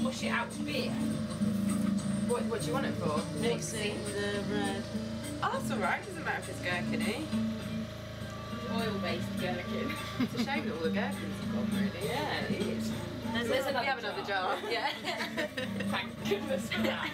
smush it out to beer. What do you want it for? Mixing the bread. Oh, that's alright, doesn't matter if it's gherkin-y. Oil-based gherkin. It's a shame that all the gherkins have gone, really. Yeah, it is. Let's have another jar. Yeah. Thank goodness for that.